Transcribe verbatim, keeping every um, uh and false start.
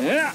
Yeah.